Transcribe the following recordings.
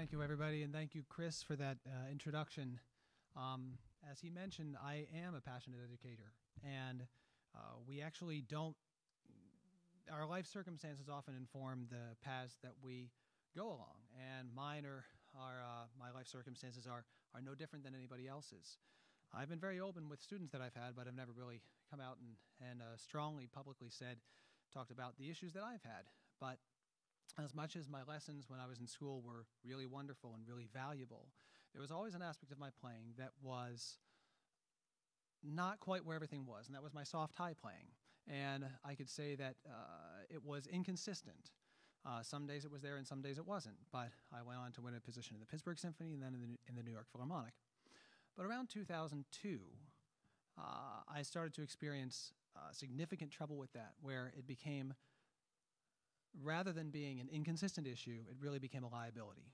Thank you, everybody, and thank you, Chris, for that introduction. As he mentioned, I am a passionate educator, and we actually don't, our life circumstances often inform the paths that we go along, and mine my life circumstances are no different than anybody else's. I've been very open with students that I've had, but I've never really come out and strongly, publicly talked about the issues that I've had. But as much as my lessons when I was in school were really wonderful and really valuable, there was always an aspect of my playing that was not quite where everything was, and that was my soft high playing. And I could say that it was inconsistent. Some days it was there and some days it wasn't, but I went on to win a position in the Pittsburgh Symphony and then in the New York Philharmonic. But around 2002, I started to experience significant trouble with that, where it became, rather than being an inconsistent issue, it really became a liability,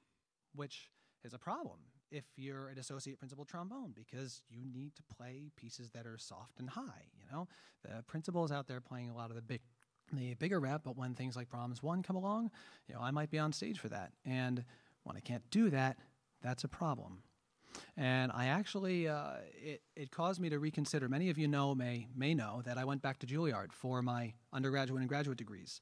which is a problem if you're an associate principal trombone, because you need to play pieces that are soft and high. You know, the principal is out there playing a lot of the bigger rep, but when things like Brahms 1 come along, you know, I might be on stage for that, and when I can't do that, that's a problem. And I actually, it caused me to reconsider. Many of you know, may know, that I went back to Juilliard for my undergraduate and graduate degrees.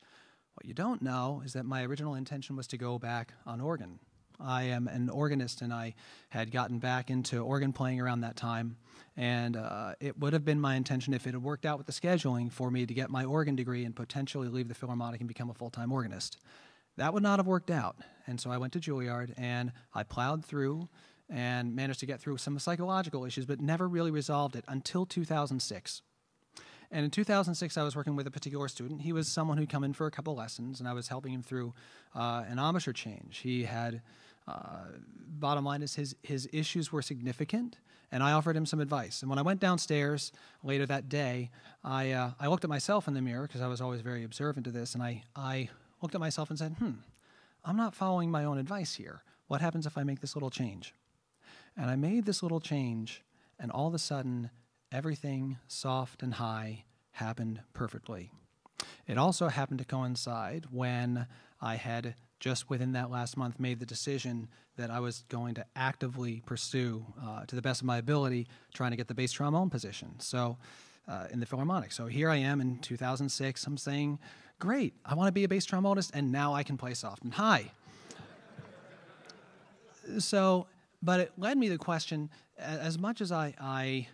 What you don't know is that my original intention was to go back on organ. I am an organist, and I had gotten back into organ playing around that time, and it would have been my intention, if it had worked out with the scheduling, for me to get my organ degree and potentially leave the Philharmonic and become a full-time organist. That would not have worked out, and so I went to Juilliard, and I plowed through and managed to get through some psychological issues, but never really resolved it until 2006. And in 2006, I was working with a particular student. He was someone who'd come in for a couple lessons, and I was helping him through an embouchure change. He had, bottom line is, his issues were significant, and I offered him some advice. And when I went downstairs later that day, I looked at myself in the mirror, because I was always very observant to this, and I looked at myself and said, I'm not following my own advice here. What happens if I make this little change? And I made this little change, and all of a sudden, everything soft and high happened perfectly. It also happened to coincide when I had, just within that last month, made the decision that I was going to actively pursue, to the best of my ability, trying to get the bass trombone position, so in the Philharmonic. So here I am in 2006, I'm saying, great, I want to be a bass trombonist, and now I can play soft and high. So, but it led me to question, as much as I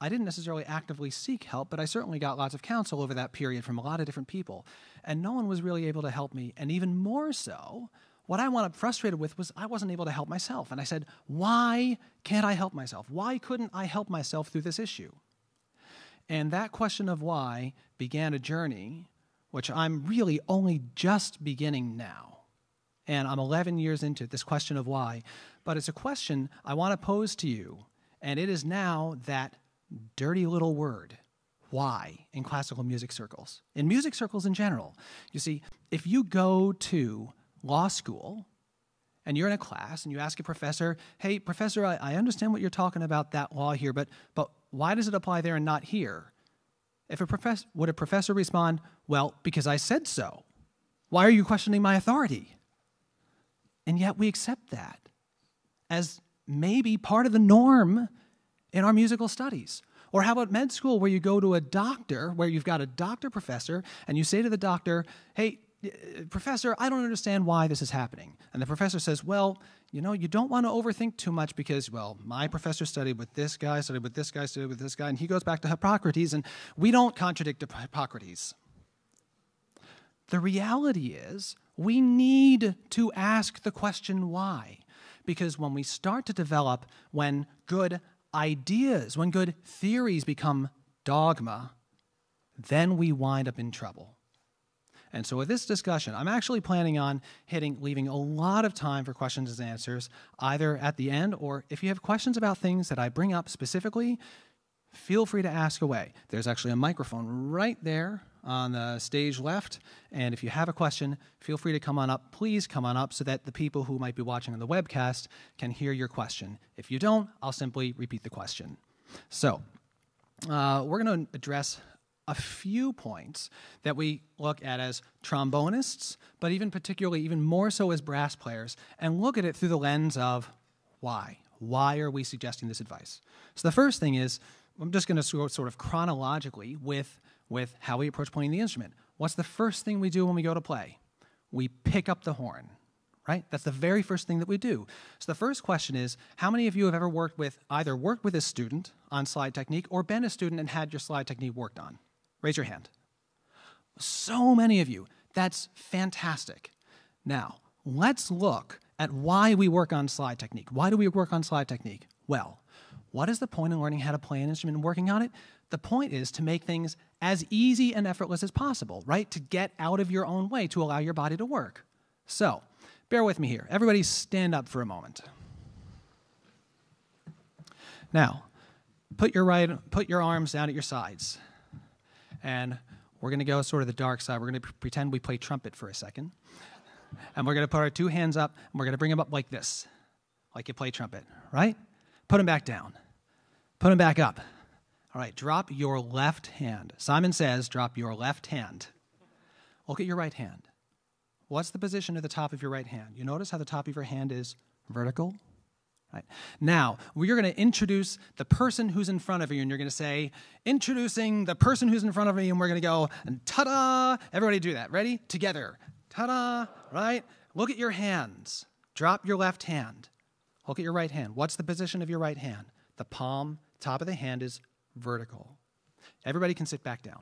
didn't necessarily actively seek help, but I certainly got lots of counsel over that period from a lot of different people, and no one was really able to help me. And even more so, what I wound up frustrated with was I wasn't able to help myself. And I said, why can't I help myself? Why couldn't I help myself through this issue? And that question of why began a journey, which I'm really only just beginning now. And I'm 11 years into this question of why, but it's a question I want to pose to you, and it is now that dirty little word, why, in classical music circles, in music circles in general. You see, if you go to law school and you're in a class and you ask a professor, hey, professor, I understand what you're talking about, that law here, but why does it apply there and not here? Would a professor respond, well, because I said so. Why are you questioning my authority? And yet we accept that as maybe part of the norm in our musical studies. Or how about med school, where you go to a doctor, where you've got a doctor professor, and you say to the doctor, hey, professor, I don't understand why this is happening. And the professor says, well, you know, you don't want to overthink too much because, well, my professor studied with this guy, studied with this guy, studied with this guy, and he goes back to Hippocrates, and we don't contradict Hippocrates. The reality is, we need to ask the question why, because when we start to develop, when good ideas, when good theories become dogma, then we wind up in trouble. And so with this discussion, I'm actually planning on leaving a lot of time for questions and answers, either at the end, or if you have questions about things that I bring up specifically, feel free to ask away. There's actually a microphone right there on the stage left, and if you have a question, feel free to come on up. Please come on up so that the people who might be watching on the webcast can hear your question. If you don't, I'll simply repeat the question. So, we're going to address a few points that we look at as trombonists, but even particularly, even more so as brass players, and look at it through the lens of why. Why are we suggesting this advice? So the first thing is, I'm just going to sort of chronologically with how we approach playing the instrument. What's the first thing we do when we go to play? We pick up the horn, right? That's the very first thing that we do. So the first question is, how many of you have ever worked with a student on slide technique or been a student and had your slide technique worked on? Raise your hand. So many of you. That's fantastic. Now, let's look at why we work on slide technique. Why do we work on slide technique? Well, what is the point in learning how to play an instrument and working on it? The point is to make things as easy and effortless as possible, right? To get out of your own way, to allow your body to work. So, bear with me here. Everybody stand up for a moment. Now, put your arms down at your sides. And we're going to go sort of the dark side. We're going to pretend we play trumpet for a second. And we're going to put our two hands up, and we're going to bring them up like this, like you play trumpet, right? Put them back down. Put them back up. All right, drop your left hand. Simon says, drop your left hand. Look at your right hand. What's the position of the top of your right hand? You notice how the top of your hand is vertical? Right. Now, we're going to introduce the person who's in front of you, and you're going to say, introducing the person who's in front of me, and we're going to go, and ta-da! Everybody do that. Ready? Together. Ta-da! Right? Look at your hands. Drop your left hand. Look at your right hand. What's the position of your right hand? The palm, top of the hand is vertical. Everybody can sit back down.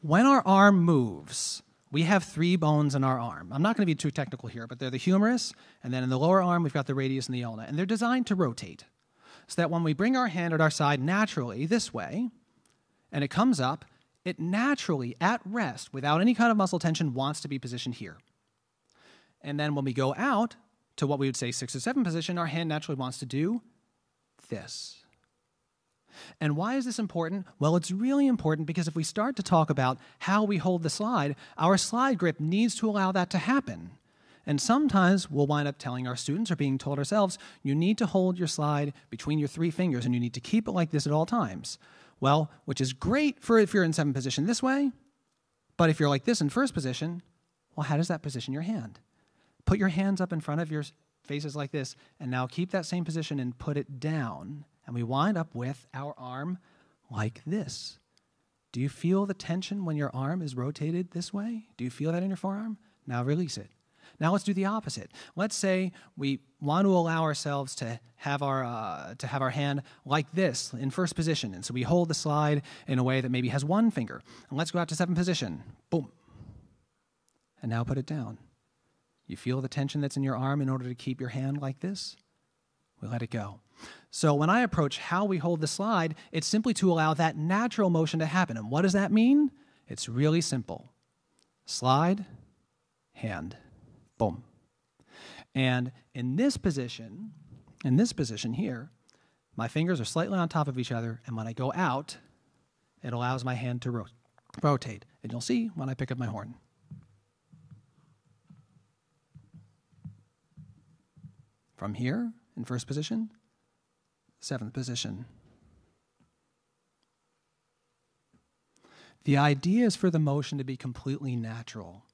When our arm moves, we have three bones in our arm. I'm not going to be too technical here, but they're the humerus, and then in the lower arm, we've got the radius and the ulna, and they're designed to rotate so that when we bring our hand at our side naturally this way, and it comes up, it naturally, at rest, without any kind of muscle tension, wants to be positioned here. And then when we go out to what we would say 6 or 7 position, our hand naturally wants to do this. And why is this important? Well, it's really important because if we start to talk about how we hold the slide, our slide grip needs to allow that to happen. And sometimes we'll wind up telling our students or being told ourselves, you need to hold your slide between your 3 fingers and you need to keep it like this at all times. Well, which is great for if you're in 7th position this way, but if you're like this in 1st position, well, how does that position your hand? Put your hands up in front of your faces like this, and now keep that same position and put it down. And we wind up with our arm like this. Do you feel the tension when your arm is rotated this way? Do you feel that in your forearm? Now release it. Now let's do the opposite. Let's say we want to allow ourselves to have our hand like this in 1st position. And so we hold the slide in a way that maybe has 1 finger. And let's go out to 7th position. Boom. And now put it down. You feel the tension that's in your arm in order to keep your hand like this? We let it go. So when I approach how we hold the slide, it's simply to allow that natural motion to happen. And what does that mean? It's really simple. Slide, hand, boom. And in this position here, my fingers are slightly on top of each other, and when I go out, it allows my hand to rotate. And you'll see when I pick up my horn. From here, in 1st position, 7th position. The idea is for the motion to be completely natural.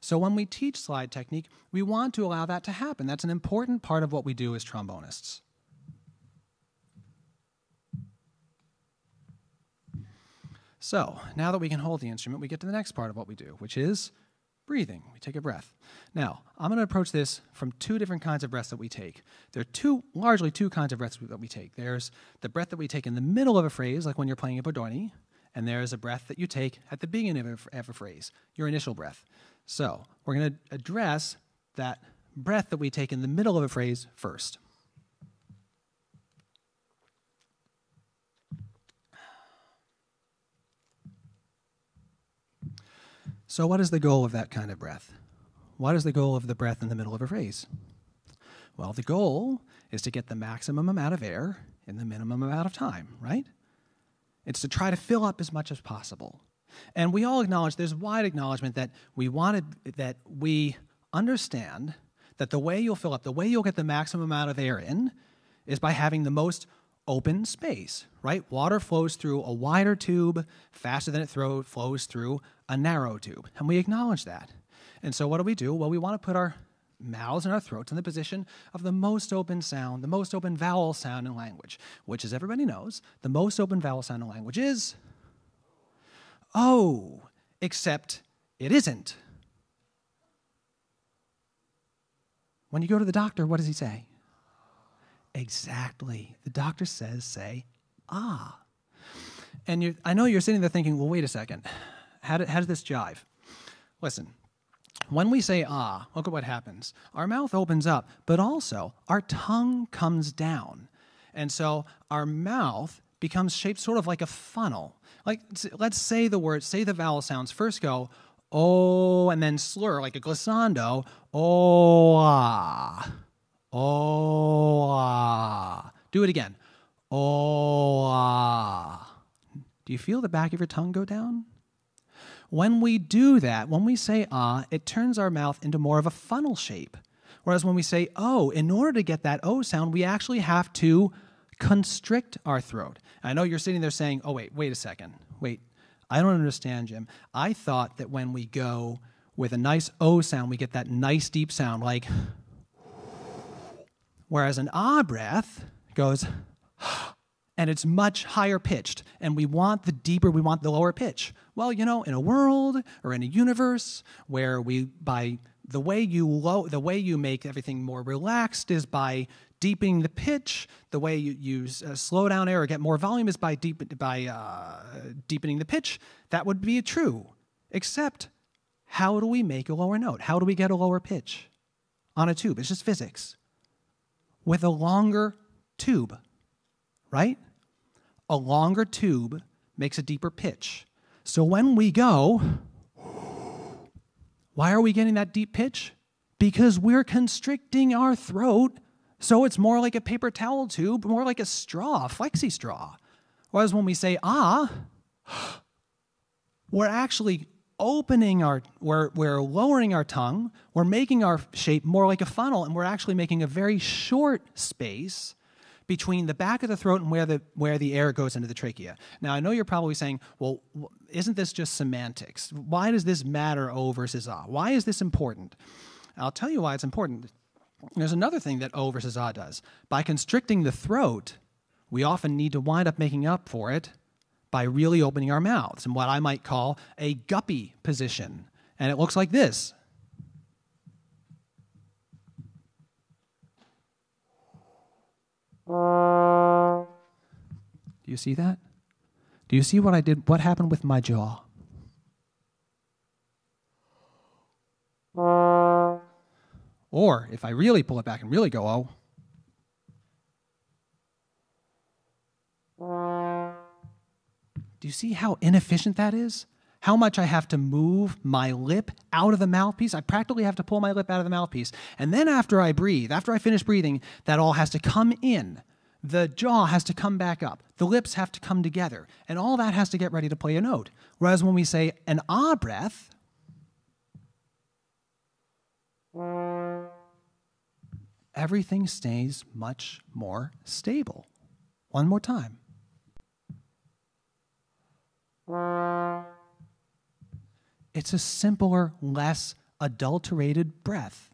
So when we teach slide technique, we want to allow that to happen. That's an important part of what we do as trombonists. So now that we can hold the instrument, we get to the next part of what we do, which is breathing. We take a breath. Now, I'm going to approach this from 2 different kinds of breaths that we take. There are largely two kinds of breaths that we take. There's the breath that we take in the middle of a phrase, like when you're playing a Bodoni, and there's a breath that you take at the beginning of a phrase, your initial breath. So we're going to address that breath that we take in the middle of a phrase first. So what is the goal of that kind of breath? What is the goal of the breath in the middle of a phrase? Well, the goal is to get the maximum amount of air in the minimum amount of time, right? It's to try to fill up as much as possible. And we all acknowledge, there's wide acknowledgement that we understand that the way you'll fill up, the way you'll get the maximum amount of air in is by having the most open space, right? Water flows through a wider tube faster than it flows through a narrow tube, and we acknowledge that. And so what do we do? Well, we want to put our mouths and our throats in the position of the most open sound, the most open vowel sound in language, which, as everybody knows, the most open vowel sound in language is O, except it isn't. When you go to the doctor, what does he say? Exactly. The doctor says, say, ah. And I know you're sitting there thinking, well, wait a second. How does this jive? Listen, when we say ah, look at what happens. Our mouth opens up, but also our tongue comes down. And so our mouth becomes shaped sort of like a funnel. Like, let's say the word, say the vowel sounds. First go, oh, and then slur like a glissando, oh, ah, oh, ah. Do it again, oh, ah. Do you feel the back of your tongue go down? When we do that, when we say ah, it turns our mouth into more of a funnel shape. Whereas when we say oh, in order to get that O sound, we actually have to constrict our throat. I know you're sitting there saying, oh, wait a second, wait. I don't understand, Jim. I thought that when we go with a nice O sound, we get that nice deep sound, like, whereas an ah breath goes, and it's much higher pitched, and we want the deeper, we want the lower pitch. Well, you know, in a world or in a universe where we, by the way you make everything more relaxed is by deepening the pitch. The way you use slow down air or get more volume is by deepening the pitch. That would be true. Except, how do we make a lower note? How do we get a lower pitch on a tube? It's just physics. With a longer tube, right? A longer tube makes a deeper pitch. So when we go, why are we getting that deep pitch? Because we're constricting our throat. So it's more like a paper towel tube, more like a straw, a flexi straw. Whereas when we say ah, we're actually opening our, we're lowering our tongue, we're making our shape more like a funnel, and we're actually making a very short space between the back of the throat and where the air goes into the trachea. Now, I know you're probably saying, well, isn't this just semantics? Why does this matter O versus ah? Why is this important? I'll tell you why it's important. There's another thing that O versus ah does. By constricting the throat, we often need to wind up making up for it by really opening our mouths in what I might call a guppy position. And it looks like this. Do you see that? Do you see what I did? What happened with my jaw? Or, if I really pull it back and really go, oh. Do you see how inefficient that is? How much I have to move my lip out of the mouthpiece? I practically have to pull my lip out of the mouthpiece. And then after I breathe, after I finish breathing, that all has to come in. The jaw has to come back up. The lips have to come together. And all that has to get ready to play a note. Whereas when we say an ah breath, everything stays much more stable. One more time. It's a simpler, less adulterated breath.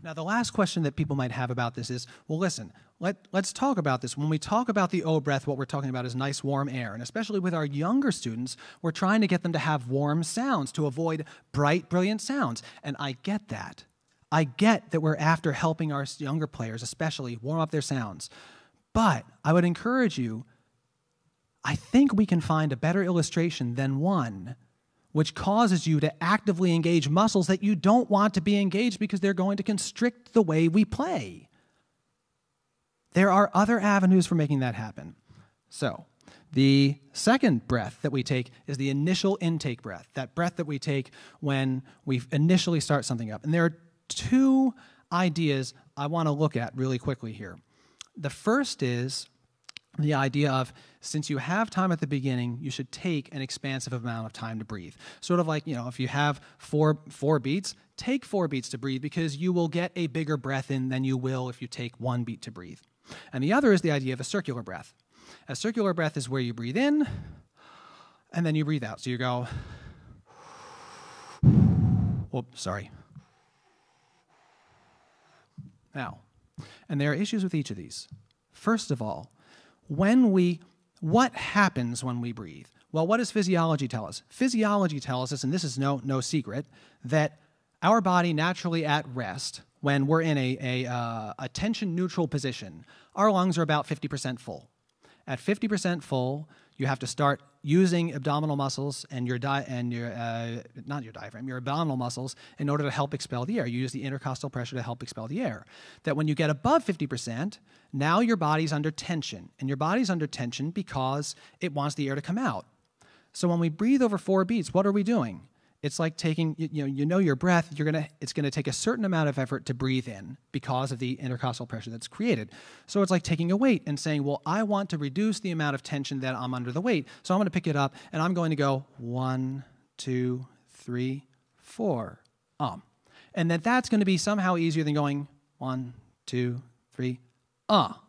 Now, the last question that people might have about this is, well, listen, let's talk about this. When we talk about the O breath, what we're talking about is nice warm air. And especially with our younger students, we're trying to get them to have warm sounds, to avoid bright, brilliant sounds. And I get that. I get that we're after helping our younger players, especially, warm up their sounds. But I would encourage you, I think we can find a better illustration than one which causes you to actively engage muscles that you don't want to be engaged because they're going to constrict the way we play. There are other avenues for making that happen. So, the second breath that we take is the initial intake breath, that breath that we take when we initially start something up. And there are two ideas I want to look at really quickly here. The first is the idea of, since you have time at the beginning, you should take an expansive amount of time to breathe. Sort of like, you know, if you have four beats, take 4 beats to breathe, because you will get a bigger breath in than you will if you take 1 beat to breathe. And the other is the idea of a circular breath. A circular breath is where you breathe in, and then you breathe out. So you go, oops, sorry. Now, and there are issues with each of these. First of all, what happens when we breathe? Well, what does physiology tell us? Physiology tells us, and this is no secret, that our body naturally at rest, when we're in a tension-neutral position, our lungs are about 50% full. At 50% full, you have to start using abdominal muscles and your abdominal muscles in order to help expel the air. You use the intercostal pressure to help expel the air. That when you get above 50%, now your body's under tension. And your body's under tension because it wants the air to come out. So when we breathe over 4 beats, what are we doing? It's like taking, your breath, it's gonna take a certain amount of effort to breathe in because of the intercostal pressure that's created. So it's like taking a weight and saying, well, I want to reduce the amount of tension that I'm under the weight, so I'm gonna pick it up and I'm going to go 1, 2, 3, 4. And that's gonna be somehow easier than going 1, 2, 3, ah.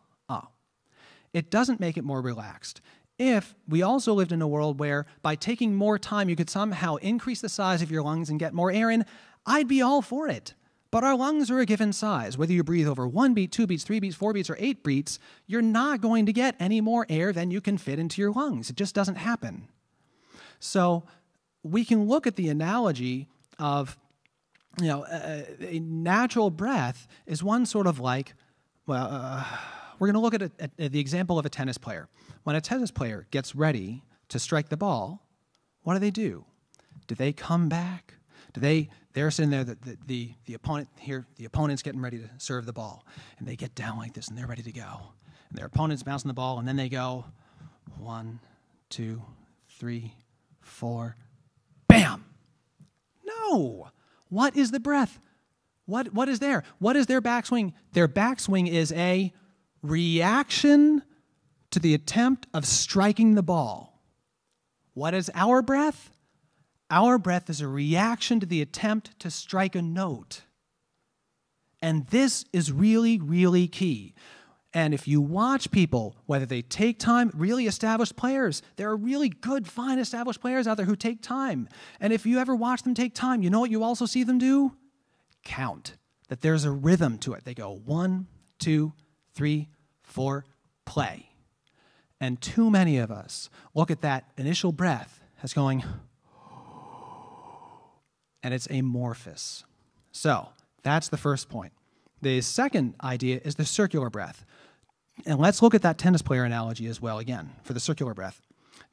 It doesn't make it more relaxed. If we also lived in a world where by taking more time you could somehow increase the size of your lungs and get more air in, I'd be all for it. But our lungs are a given size. Whether you breathe over 1 beat, 2 beats, 3 beats, 4 beats, or 8 beats, you're not going to get any more air than you can fit into your lungs. It just doesn't happen. So we can look at the analogy of, a natural breath is one sort of like, well, we're going to look at the example of a tennis player. When a tennis player gets ready to strike the ball, what do? Do they come back? They're sitting there, the opponent's getting ready to serve the ball, and they get down like this, and they're ready to go. And their opponent's bouncing the ball, and then they go, 1, 2, 3, 4, bam! No! What is the breath? What is there? What is their backswing? Their backswing is a reaction to the attempt of striking the ball. What is our breath? Our breath is a reaction to the attempt to strike a note. And this is really, really key. And if you watch people, whether they take time, really established players, there are really good, fine established players out there who take time. And if you ever watch them take time, you know what you also see them do? Count. That there's a rhythm to it. They go 1, 2, 3, 4, play. And too many of us look at that initial breath as going, and it's amorphous. So that's the first point. The second idea is the circular breath. And let's look at that tennis player analogy as well again for the circular breath.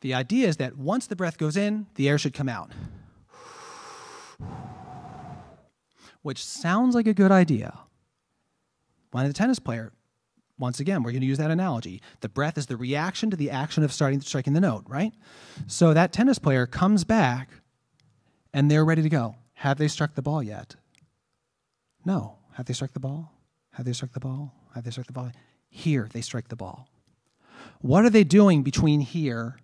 The idea is that once the breath goes in, the air should come out. Which sounds like a good idea. When the tennis player, once again, we're going to use that analogy. The breath is the reaction to the action of striking the note, right? So that tennis player comes back, and they're ready to go. Have they struck the ball yet? No. Have they struck the ball? Have they struck the ball? Have they struck the ball? Here, they strike the ball. What are they doing between here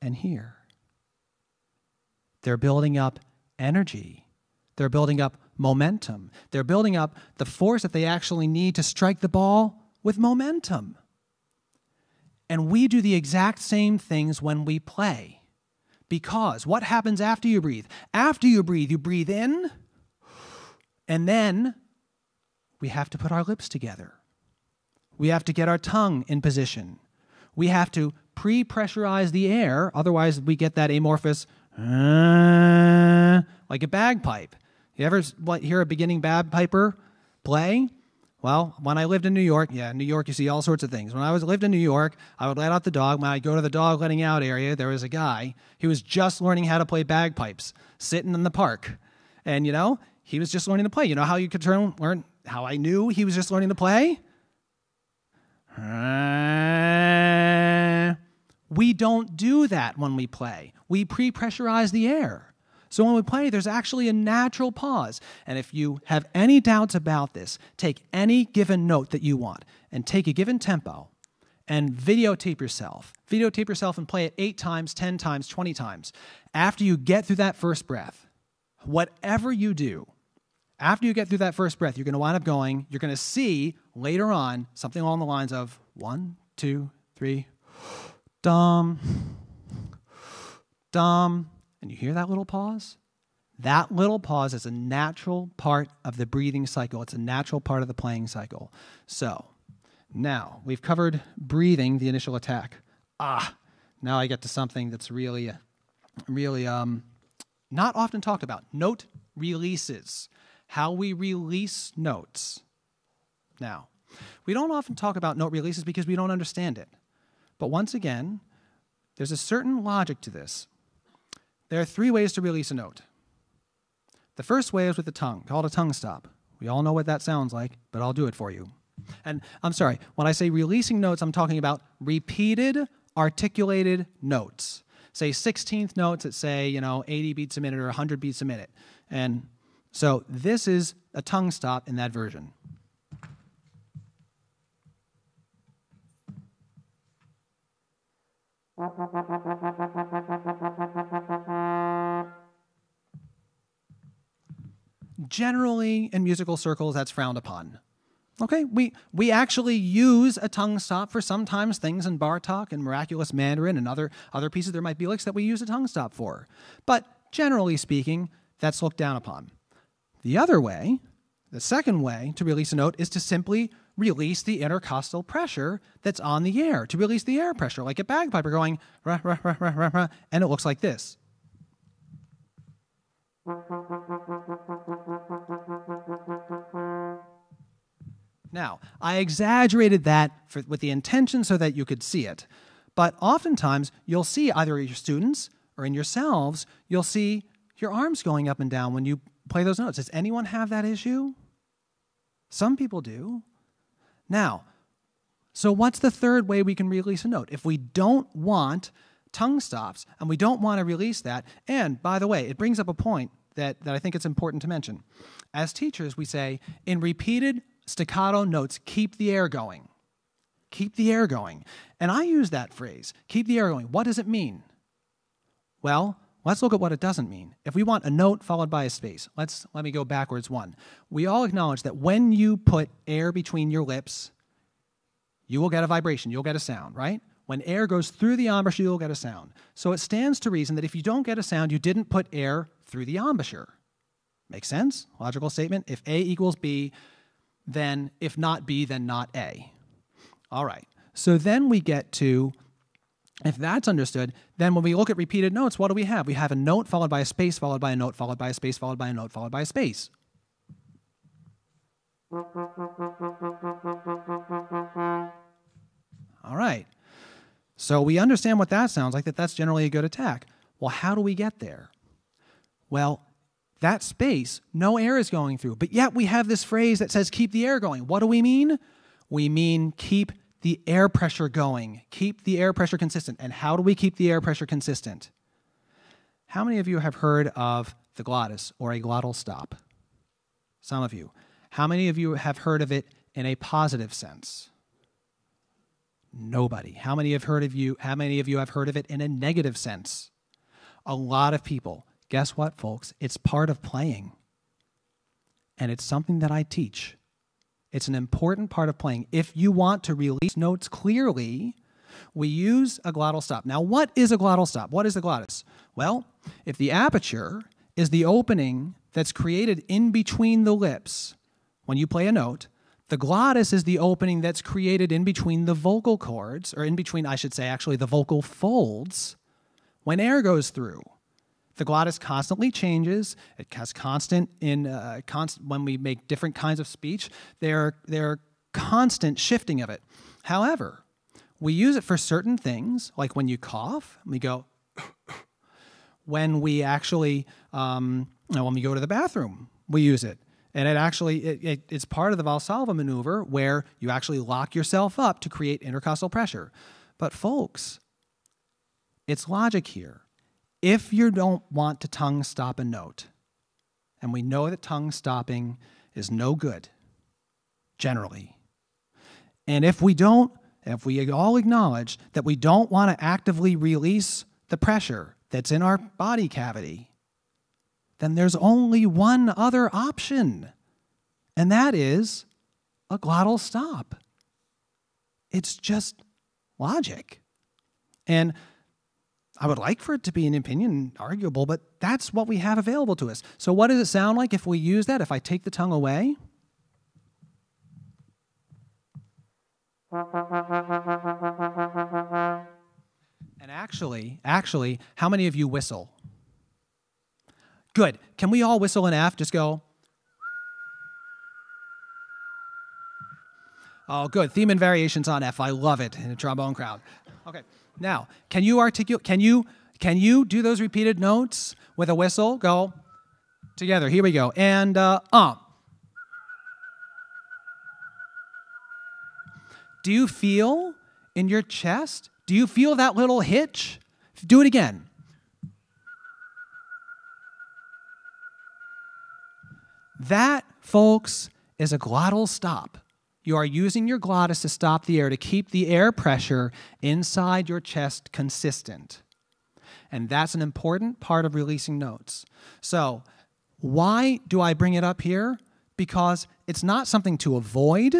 and here? They're building up energy. They're building up momentum. They're building up the force that they actually need to strike the ball with momentum. And we do the exact same things when we play. Because what happens after you breathe? After you breathe in, and then we have to put our lips together. We have to get our tongue in position. We have to pre-pressurize the air, otherwise we get that amorphous, like a bagpipe. You ever hear a beginning bagpiper play? Well, when I lived in New York, you see all sorts of things. When I lived in New York, I would let out the dog. When I'd go to the dog letting out area, there was a guy. He was just learning how to play bagpipes, sitting in the park. And, he was just learning to play. You know how you could learn how I knew he was just learning to play? We don't do that when we play. We pre-pressurize the air. So when we play, there's actually a natural pause. And if you have any doubts about this, take any given note that you want and take a given tempo and videotape yourself. Videotape yourself and play it 8 times, 10 times, 20 times. After you get through that first breath, whatever you do, after you get through that first breath, you're going to wind up going, you're going to see later on something along the lines of 1, 2, 3, dum, dum. And you hear that little pause? That little pause is a natural part of the breathing cycle. It's a natural part of the playing cycle. So now we've covered breathing, the initial attack. Now I get to something that's really, not often talked about. Note releases. How we release notes. Now, we don't often talk about note releases because we don't understand it. But once again, there's a certain logic to this. There are 3 ways to release a note. The first way is with the tongue, called a tongue stop. We all know what that sounds like, but I'll do it for you. And I'm sorry, when I say releasing notes, I'm talking about repeated, articulated notes. Say 16th notes at, say, 80 beats a minute or 100 beats a minute. And so this is a tongue stop in that version. Generally, in musical circles, that's frowned upon. Okay, we actually use a tongue stop for sometimes things in Bartok and Miraculous Mandarin and other pieces. There might be licks that we use a tongue stop for. But generally speaking, that's looked down upon. The other way, the second way to release a note is to simply release the intercostal pressure that's on the air, to release the air pressure, like a bagpiper going rah, rah, rah, rah, rah, rah, and it looks like this. Now, I exaggerated that with the intention so that you could see it, but oftentimes you'll see either your students or in yourselves, you'll see your arms going up and down when you play those notes. Does anyone have that issue? Some people do. Now, so what's the third way we can release a note? If we don't want tongue stops and we don't want to release that, and by the way, it brings up a point that I think it's important to mention. As teachers, we say, in repeated staccato notes, keep the air going. Keep the air going. And I use that phrase, keep the air going. What does it mean? Well, let's look at what it doesn't mean. If we want a note followed by a space, let me go backwards 1. We all acknowledge that when you put air between your lips, you will get a vibration, you'll get a sound, right? When air goes through the embouchure, you'll get a sound. So it stands to reason that if you don't get a sound, you didn't put air through the embouchure. Makes sense? Logical statement. If A equals B, then if not B, then not A. All right. So then we get to, if that's understood, then when we look at repeated notes, what do we have? We have a note followed by a space, followed by a note, followed by a space, followed by a note, followed by a space. All right. So we understand what that sounds like, that's generally a good attack. Well, how do we get there? Well, that space, no air is going through, but yet we have this phrase that says keep the air going. What do we mean? We mean keep the air pressure going. Keep the air pressure consistent. And how do we keep the air pressure consistent? How many of you have heard of the glottis or a glottal stop? Some of you. How many of you have heard of it in a positive sense? Nobody. How many of you have heard of it in a negative sense? A lot of people. Guess what, folks? It's part of playing. And it's something that I teach. It's an important part of playing. If you want to release notes clearly, we use a glottal stop. Now, what is a glottal stop? What is the glottis? Well, if the aperture is the opening that's created in between the lips when you play a note, the glottis is the opening that's created in between the vocal cords, or in between, I should say, actually, the vocal folds when air goes through. The glottis constantly changes. It has when we make different kinds of speech, there are constant shifting of it. However, we use it for certain things, like when you cough, and we go, when we actually, when we go to the bathroom, we use it. And it's part of the Valsalva maneuver where you actually lock yourself up to create intercostal pressure. But folks, it's logic here. If you don't want to tongue stop a note, and we know that tongue stopping is no good, generally, and if we don't And if we all acknowledge that we don't want to actively release the pressure that's in our body cavity, then there's only one other option, and that is a glottal stop. It's just logic. And I would like for it to be an opinion, arguable, but that's what we have available to us. So what does it sound like if we use that, if I take the tongue away? And actually, how many of you whistle? Good. Can we all whistle an F? Just go. Oh, good. Theme and variations on F. I love it in a trombone crowd. Okay. Now, can you articulate, can you do those repeated notes with a whistle? Go together. Here we go. And Do you feel in your chest? Do you feel that little hitch? Do it again. That, folks, is a glottal stop. You are using your glottis to stop the air, to keep the air pressure inside your chest consistent. And that's an important part of releasing notes. So why do I bring it up here? Because it's not something to avoid.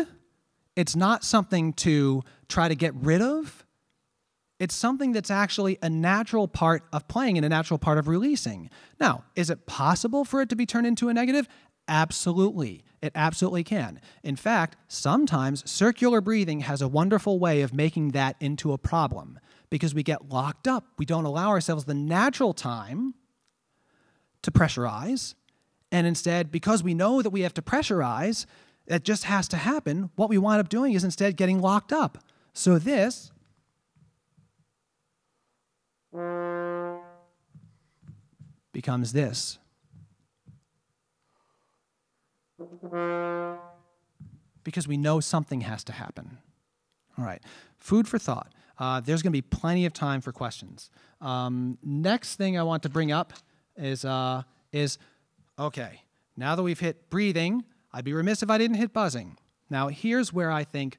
It's not something to try to get rid of. It's something that's actually a natural part of playing and a natural part of releasing. Now, is it possible for it to be turned into a negative? Absolutely. It absolutely can. In fact, sometimes circular breathing has a wonderful way of making that into a problem because we get locked up. We don't allow ourselves the natural time to pressurize. And instead, because we know that we have to pressurize, that just has to happen, what we wind up doing is instead getting locked up. So this becomes this. Because we know something has to happen. All right, food for thought. There's going to be plenty of time for questions. Next thing I want to bring up is okay, now that we've hit breathing, I'd be remiss if I didn't hit buzzing. Now, here's where I think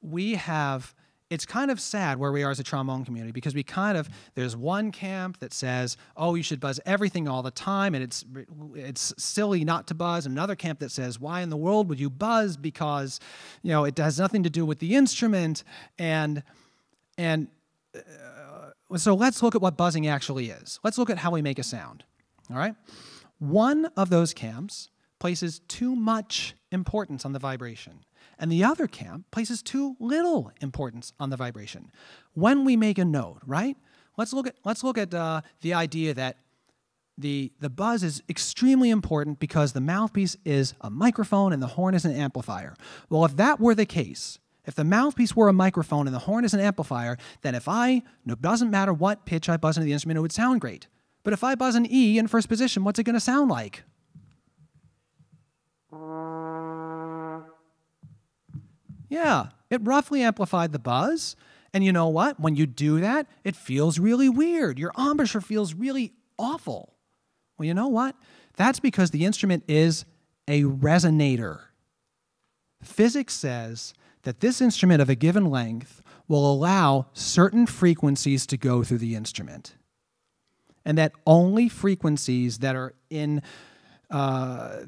we have, it's kind of sad where we are as a trombone community because we kind of, there's one camp that says, oh, you should buzz everything all the time and it's silly not to buzz. Another camp that says, why in the world would you buzz because, you know, it has nothing to do with the instrument. So let's look at what buzzing actually is. Let's look at how we make a sound, all right? One of those camps places too much importance on the vibration. And the other camp places too little importance on the vibration. When we make a note, right? Let's look at the idea that the buzz is extremely important because the mouthpiece is a microphone and the horn is an amplifier. Well, if that were the case, if the mouthpiece were a microphone and the horn is an amplifier, then it doesn't matter what pitch I buzz into the instrument, it would sound great. But if I buzz an E in first position, what's it going to sound like? Yeah, it roughly amplified the buzz. And you know what? When you do that, it feels really weird. Your embouchure feels really awful. Well, you know what? That's because the instrument is a resonator. Physics says that this instrument of a given length will allow certain frequencies to go through the instrument. And that only frequencies that are in tandem,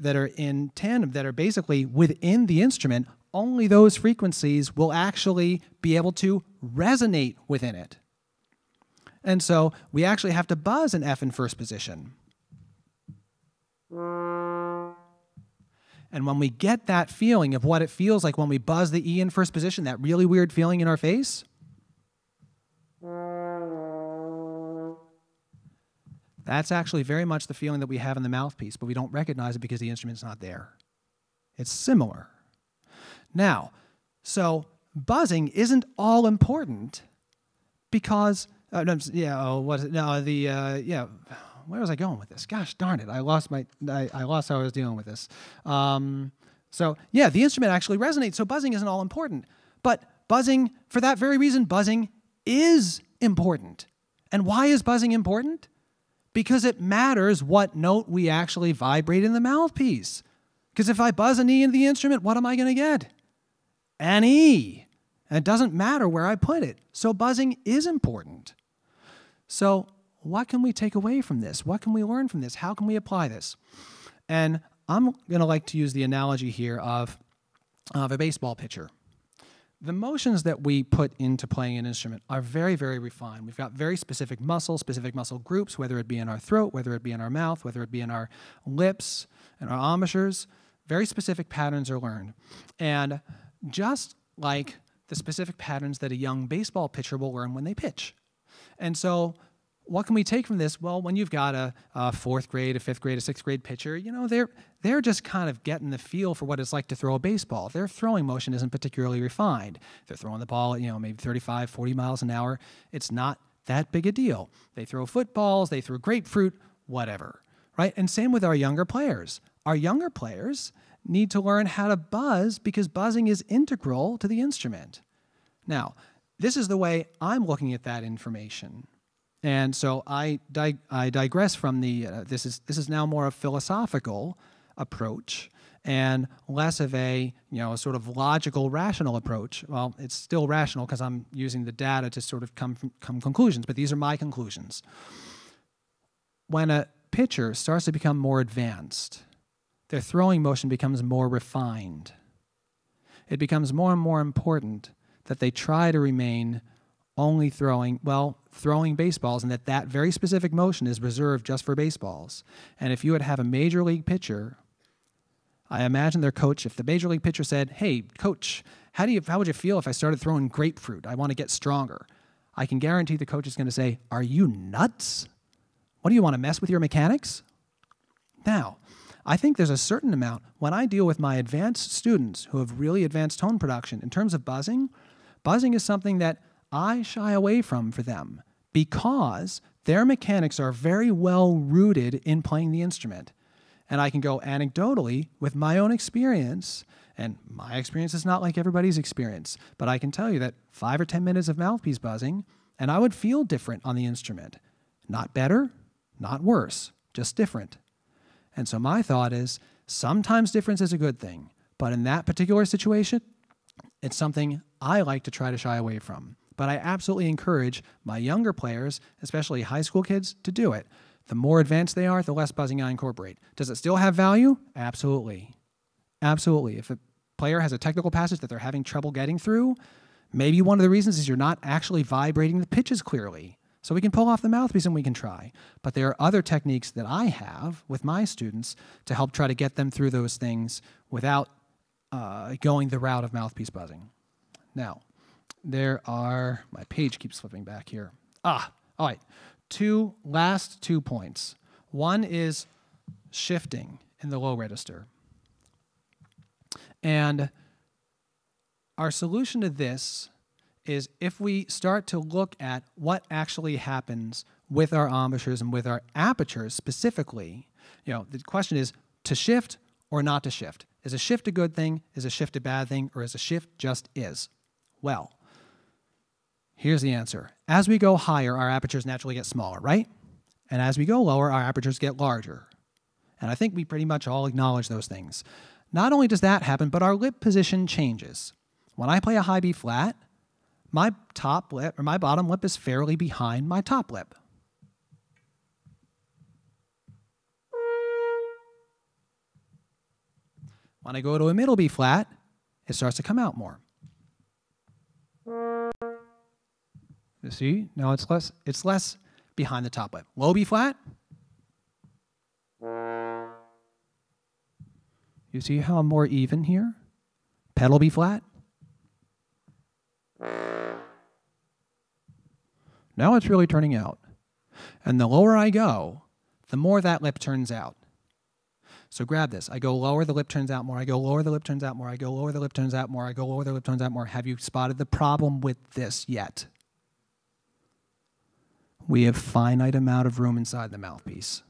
that are basically within the instrument, only those frequencies will actually be able to resonate within it. And so we actually have to buzz an F in first position. And when we get that feeling of what it feels like when we buzz the E in first position, that really weird feeling in our face, that's actually very much the feeling that we have in the mouthpiece, but we don't recognize it because the instrument's not there. It's similar. Now, so buzzing isn't all important because where was I going with this? Gosh darn it! I lost how I was dealing with this. The instrument actually resonates, so buzzing isn't all important. But buzzing, for that very reason, buzzing is important. And why is buzzing important? Because it matters what note we actually vibrate in the mouthpiece. Because if I buzz an E in the instrument, what am I going to get? An E. And it doesn't matter where I put it. So buzzing is important. So what can we take away from this? What can we learn from this? How can we apply this? And I'm going to like to use the analogy here of a baseball pitcher. The motions that we put into playing an instrument are very, very refined. We've got very specific muscle groups, whether it be in our throat, whether it be in our mouth, whether it be in our lips and our embouchures. Very specific patterns are learned. And just like the specific patterns that a young baseball pitcher will learn when they pitch. And so what can we take from this? Well, when you've got a fourth grade, a fifth grade, a sixth grade pitcher, you know, they're just kind of getting the feel for what it's like to throw a baseball. Their throwing motion isn't particularly refined. They're throwing the ball at, you know, maybe 35, 40 miles an hour. It's not that big a deal. They throw footballs, they throw grapefruit, whatever, right? And same with our younger players. Our younger players need to learn how to buzz because buzzing is integral to the instrument. Now, this is the way I'm looking at that information. And so I digress from the, this is now more a philosophical approach and less of a, you know, a sort of logical, rational approach. Well, it's still rational because I'm using the data to sort of come conclusions, but these are my conclusions. When a pitcher starts to become more advanced, their throwing motion becomes more refined. It becomes more and more important that they try to remain only throwing, well, throwing baseballs, and that very specific motion is reserved just for baseballs. And if you would have a major league pitcher, I imagine their coach, if the major league pitcher said, hey, coach, how would you feel if I started throwing grapefruit? I want to get stronger. I can guarantee the coach is going to say, are you nuts? What do you want to mess with your mechanics? Now, I think there's a certain amount, when I deal with my advanced students who have really advanced tone production, in terms of buzzing, buzzing is something that I shy away from for them because their mechanics are very well rooted in playing the instrument. And I can go anecdotally with my own experience, and my experience is not like everybody's experience, but I can tell you that 5 or 10 minutes of mouthpiece buzzing, and I would feel different on the instrument. Not better, not worse, just different. And so my thought is, sometimes difference is a good thing, but in that particular situation, it's something I like to try to shy away from. But I absolutely encourage my younger players, especially high school kids, to do it. The more advanced they are, the less buzzing I incorporate. Does it still have value? Absolutely. Absolutely. If a player has a technical passage that they're having trouble getting through, maybe one of the reasons is you're not actually vibrating the pitches clearly. So we can pull off the mouthpiece and we can try. But there are other techniques that I have with my students to help try to get them through those things without going the route of mouthpiece buzzing. Now, there are, my page keeps flipping back here. All right, last two points. One is shifting in the low register. And our solution to this is if we start to look at what actually happens with our embouchures and with our apertures specifically, you know, the question is to shift or not to shift. Is a shift a good thing? Is a shift a bad thing? Or is a shift just is? Well, here's the answer. As we go higher, our apertures naturally get smaller, right? And as we go lower, our apertures get larger. And I think we pretty much all acknowledge those things. Not only does that happen, but our lip position changes. When I play a high B flat, my top lip or my bottom lip is fairly behind my top lip. When I go to a middle B flat, it starts to come out more. You see, now it's less behind the top lip. Low B flat. You see how I'm more even here? Pedal B flat. Now it's really turning out. And the lower I go, the more that lip turns out. So grab this. I go lower, the lip turns out more. I go lower, the lip turns out more. I go lower, the lip turns out more. I go lower, the lip turns out more. Have you spotted the problem with this yet? We have finite amount of room inside the mouthpiece.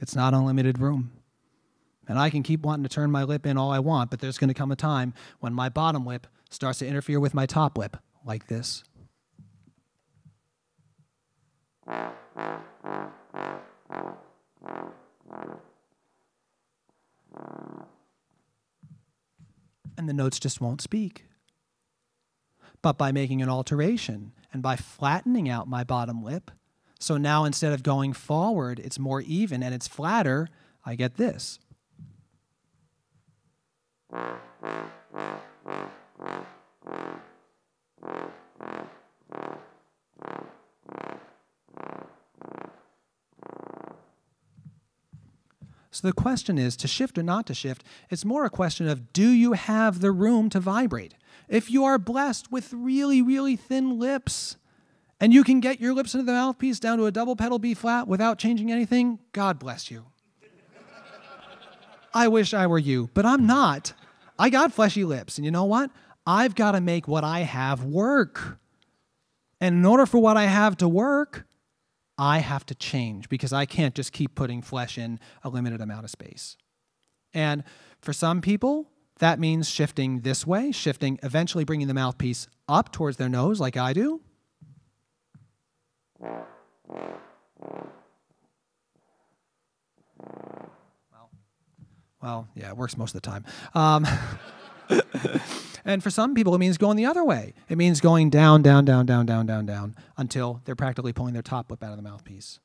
It's not unlimited room. And I can keep wanting to turn my lip in all I want, but there's going to come a time when my bottom lip starts to interfere with my top lip, like this. and the notes just won't speak. But by making an alteration and by flattening out my bottom lip, so now instead of going forward, it's more even and it's flatter, I get this. So the question is, to shift or not to shift, it's more a question of, do you have the room to vibrate? If you are blessed with really, really thin lips, and you can get your lips into the mouthpiece down to a double pedal B flat without changing anything, God bless you. I wish I were you, but I'm not. I got fleshy lips, and you know what? I've got to make what I have work. And in order for what I have to work, I have to change, because I can't just keep putting flesh in a limited amount of space. And for some people, that means shifting this way, shifting, eventually bringing the mouthpiece up towards their nose like I do. Well, yeah, it works most of the time. And for some people, it means going the other way. It means going down, down, down, down, down, down, down, until they're practically pulling their top lip out of the mouthpiece.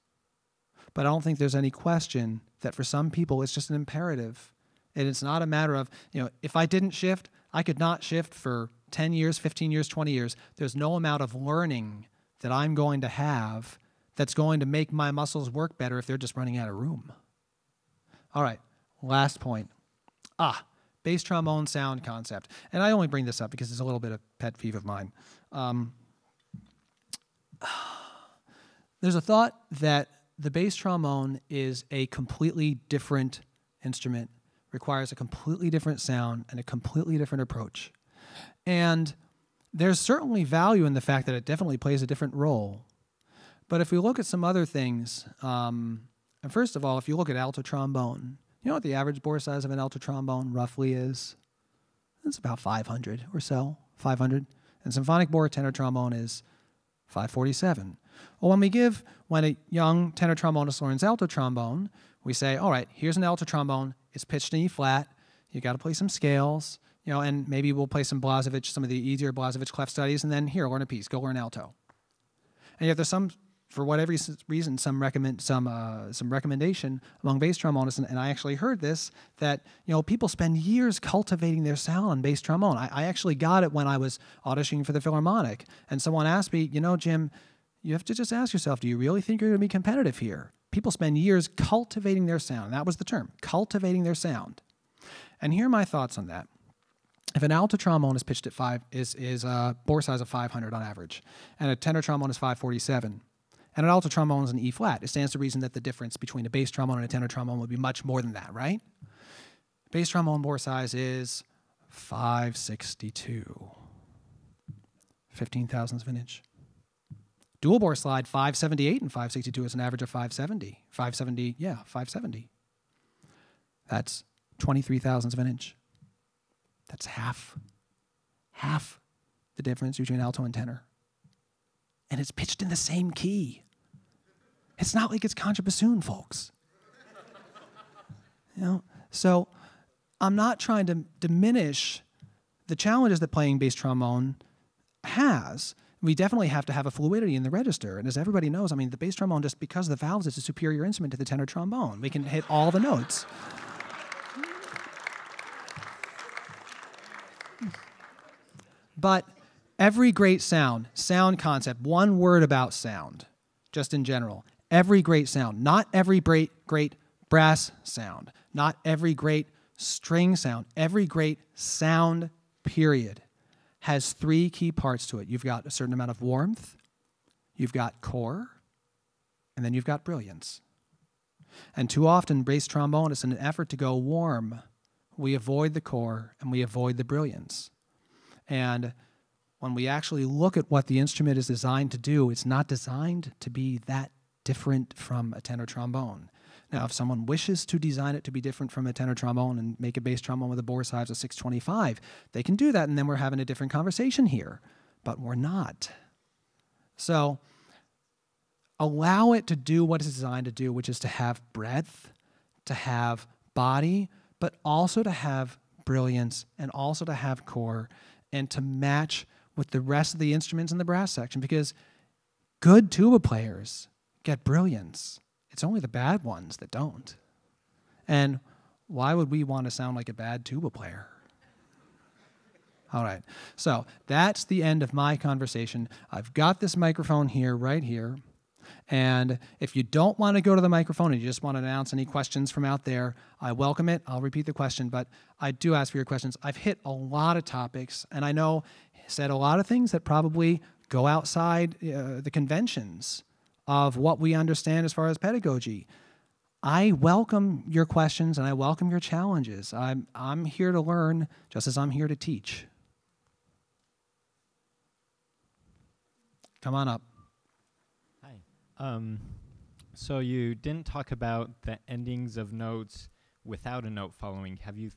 But I don't think there's any question that for some people, it's just an imperative. And it's not a matter of, you know, if I didn't shift, I could not shift for 10 years, 15 years, 20 years. There's no amount of learning that I'm going to have that's going to make my muscles work better if they're just running out of room. All right, last point. Bass trombone sound concept. And I only bring this up because it's a little bit of pet peeve of mine. There's a thought that the bass trombone is a completely different instrument, requires a completely different sound and a completely different approach. And there's certainly value in the fact that it definitely plays a different role. But if we look at some other things, and first of all, if you look at alto trombone, you know what the average bore size of an alto trombone roughly is? It's about 500 or so, 500. And symphonic bore tenor trombone is 547. Well, when a young tenor trombonist learns alto trombone, we say, all right, here's an alto trombone. It's pitched in E flat. You got to play some scales, you know, and maybe we'll play some Blazevich, some of the easier Blazevich clef studies, and then here, learn a piece, go learn alto. And yet there's some, for whatever reason, some recommendation among bass trombonists, and I actually heard this, that people spend years cultivating their sound on bass trombone. I actually got it when I was auditioning for the Philharmonic, and someone asked me, Jim, you have to just ask yourself, do you really think you're going to be competitive here? People spend years cultivating their sound. And that was the term, cultivating their sound. And here are my thoughts on that. If an alto trombone is pitched at is a bore size of 500 on average, and a tenor trombone is 547. And an alto trombone is an E flat. It stands to reason that the difference between a bass trombone and a tenor trombone would be much more than that, right? Bass trombone bore size is 562, 15 thousandths of an inch. Dual bore slide 578 and 562 is an average of 570. 570. That's 23 thousandths of an inch. That's half the difference between alto and tenor. And it's pitched in the same key. It's not like it's contrabassoon, folks. So I'm not trying to diminish the challenges that playing bass trombone has. We definitely have to have a fluidity in the register. And as everybody knows, I mean, the bass trombone, just because of the valves, it's a superior instrument to the tenor trombone. We can hit all the notes. But every great sound concept, one word about sound, just in general. Every great sound, not every great brass sound, not every great string sound, every great sound, period, has three key parts to it. You've got a certain amount of warmth, you've got core, and then you've got brilliance. And too often, bass trombonists, in an effort to go warm, we avoid the core and we avoid the brilliance. And when we actually look at what the instrument is designed to do, it's not designed to be that different from a tenor trombone. Now, if someone wishes to design it to be different from a tenor trombone and make a bass trombone with a bore size of 625, they can do that, and then we're having a different conversation here. But we're not. So allow it to do what it's designed to do, which is to have breadth, to have body, but also to have brilliance, and also to have core, and to match with the rest of the instruments in the brass section, because good tuba players get brilliance. It's only the bad ones that don't. And why would we want to sound like a bad tuba player? All right, so that's the end of my conversation. I've got this microphone here, right here. And if you don't want to go to the microphone and you just want to announce any questions from out there, I welcome it. I'll repeat the question, but I do ask for your questions. I've hit a lot of topics, and I know said a lot of things that probably go outside the conventions of what we understand as far as pedagogy. I welcome your questions, and I welcome your challenges. I'm here to learn just as I'm here to teach. Come on up. So you didn't talk about the endings of notes without a note following. Have you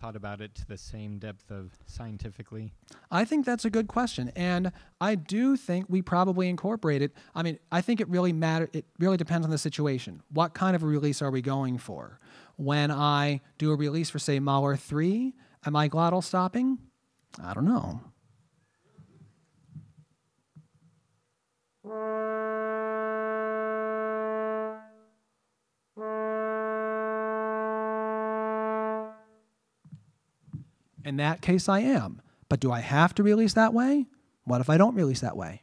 thought about it to the same depth of scientifically? I think that's a good question, and I do think we probably incorporate it. I mean, I think it really matters. It really depends on the situation. What kind of a release are we going for? When I do a release for, say, Mahler 3, am I glottal stopping? I don't know. In that case, I am. But do I have to release that way? What if I don't release that way?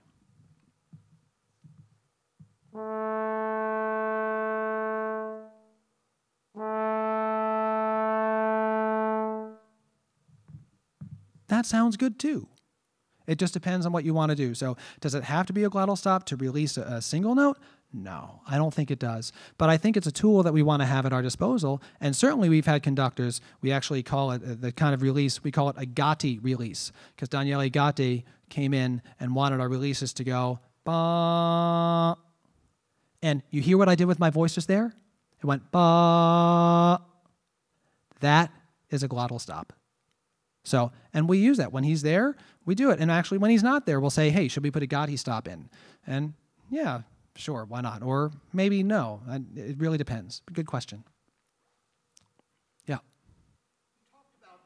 That sounds good too. It just depends on what you want to do. So does it have to be a glottal stop to release a single note? No, I don't think it does. But I think it's a tool that we want to have at our disposal. And certainly we've had conductors, we actually call it the kind of release, we call it a Gatti release, because Daniele Gatti came in and wanted our releases to go, ba. And you hear what I did with my voice just there? It went, ba. That is a glottal stop. So, and we use that. When he's there, we do it. And actually, when he's not there, we'll say, hey, should we put a Gatti stop in? And yeah, sure, why not? Or maybe no. It really depends. Good question. Yeah. You talked about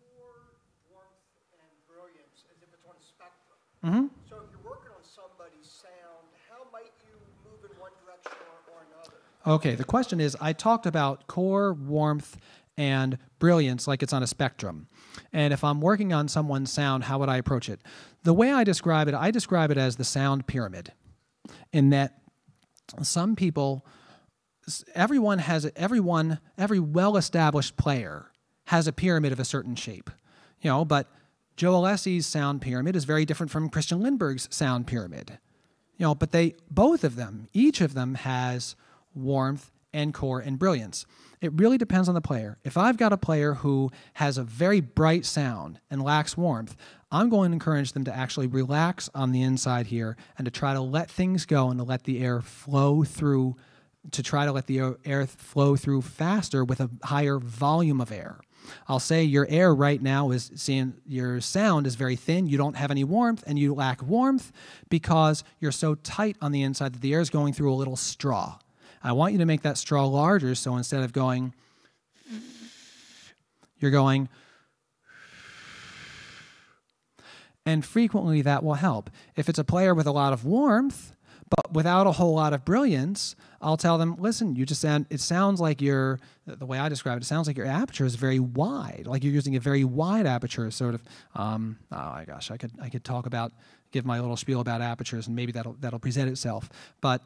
core, warmth, and brilliance as if it's on a spectrum. So if you're working on somebody's sound, how might you move in one direction or another? Okay, the question is, I talked about core, warmth, and brilliance like it's on a spectrum. And if I'm working on someone's sound, how would I approach it? The way I describe it as the sound pyramid. In that some people, every well-established player has a pyramid of a certain shape, you know, but Joe Alessi's sound pyramid is very different from Christian Lindbergh's sound pyramid, you know, but they, both of them, each of them has warmth and core and brilliance. It really depends on the player. If I've got a player who has a very bright sound and lacks warmth, I'm going to encourage them to actually relax on the inside here and to try to let things go and to let the air flow through, to try to let the air flow through faster with a higher volume of air. I'll say your air right now is seeing your sound is very thin, you don't have any warmth, and you lack warmth because you're so tight on the inside that the air is going through a little straw. I want you to make that straw larger, so instead of going, you're going, and frequently that will help. If it's a player with a lot of warmth, but without a whole lot of brilliance, I'll tell them, listen, you just sound, it sounds like your, the way I describe it, it sounds like your aperture is very wide, like you're using a very wide aperture, sort of, oh my gosh, I could talk about, give my little spiel about apertures, and maybe that'll present itself, but,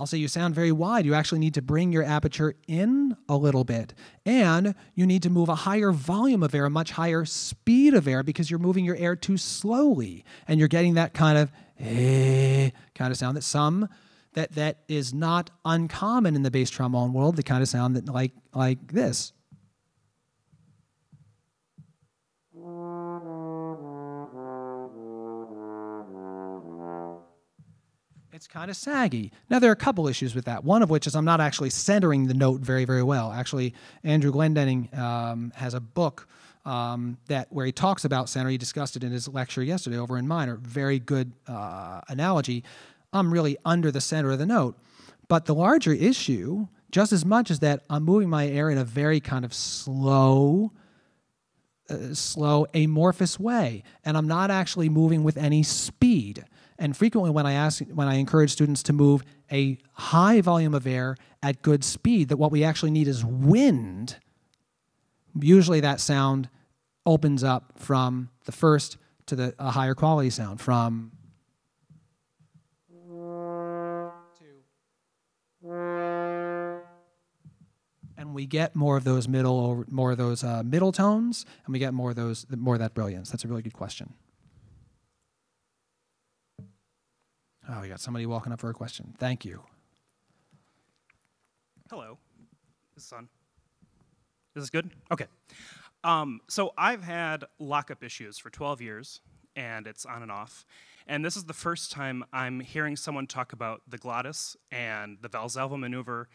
I'll say you sound very wide. You actually need to bring your aperture in a little bit, and you need to move a higher volume of air, a much higher speed of air, because you're moving your air too slowly, and you're getting that kind of kind of sound that that is not uncommon in the bass trombone world. The kind of sound that like this. It's kind of saggy. Now, there are a couple issues with that, one of which is I'm not actually centering the note very, very well. Actually, Andrew Glendening has a book where he talks about center. He discussed it in his lecture yesterday over in minor. Very good analogy. I'm really under the center of the note. But the larger issue just as much as that I'm moving my air in a very kind of slow, amorphous way, and I'm not actually moving with any speed. And frequently when I ask, when I encourage students to move a high volume of air at good speed, that what we actually need is wind, usually that sound opens up from the first to the a higher quality sound, from and we get more of those middle, or more of those middle tones, and we get more of those, more of that brilliance. That's a really good question. Oh, we got somebody walking up for a question. Thank you. Hello, this is on. Is this good? Okay. So I've had lockup issues for 12 years, and it's on and off. And this is the first time I'm hearing someone talk about the glottis and the Valsalva maneuver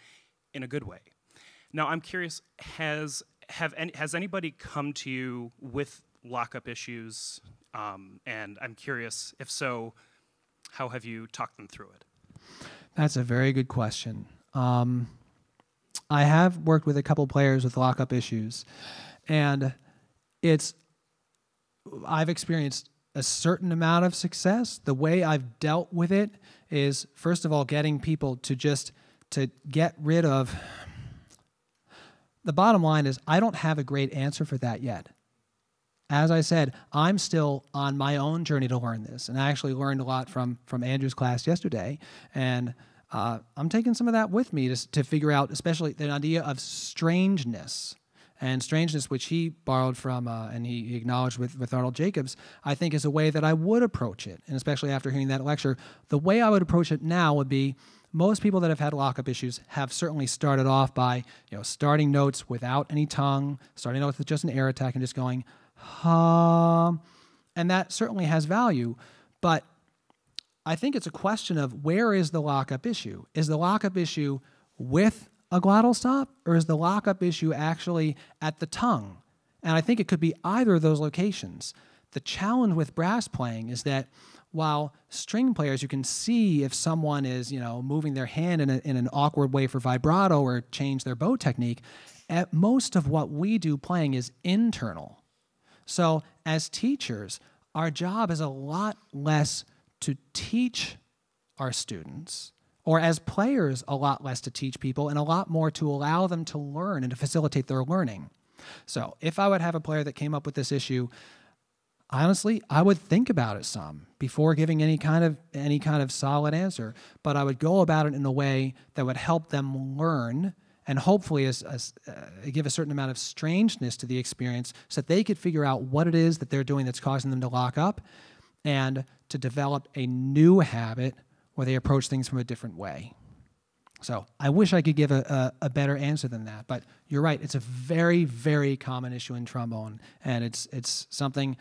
in a good way. Now I'm curious, has anybody come to you with lockup issues? And I'm curious, if so, how have you talked them through it? That's a very good question. I have worked with a couple players with lockup issues, and it's, I've experienced a certain amount of success. The way I've dealt with it is, first of all, getting people to just, to get rid of, the bottom line is I don't have a great answer for that yet. As I said, I'm still on my own journey to learn this, and I actually learned a lot from Andrew's class yesterday, and I'm taking some of that with me to figure out, especially the idea of strangeness, and strangeness, which he borrowed from and he acknowledged with Arnold Jacobs, I think is a way that I would approach it. And especially after hearing that lecture, the way I would approach it now would be, most people that have had lockup issues have certainly started off by, you know, starting notes without any tongue, starting notes with just an air attack and just going, ha, and that certainly has value, but I think it's a question of where is the lockup issue? Is the lockup issue with a glottal stop, or is the lockup issue actually at the tongue? And I think it could be either of those locations. The challenge with brass playing is that while string players, you can see if someone is, you know, moving their hand in an awkward way for vibrato or change their bow technique, at most of what we do playing is internal. So as teachers, our job is a lot less to teach our students, or as players, a lot less to teach people and a lot more to allow them to learn and to facilitate their learning. So if I would have a player that came up with this issue, honestly, I would think about it some before giving any kind of solid answer, but I would go about it in a way that would help them learn and hopefully give a certain amount of strangeness to the experience so that they could figure out what it is that they're doing that's causing them to lock up, and to develop a new habit where they approach things from a different way. So I wish I could give a better answer than that, but you're right, it's a very, very common issue in trombone, and it's something